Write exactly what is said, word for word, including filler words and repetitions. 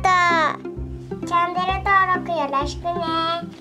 チャンネル登録よろしくね。